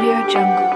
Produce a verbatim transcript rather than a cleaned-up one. AudioJungle.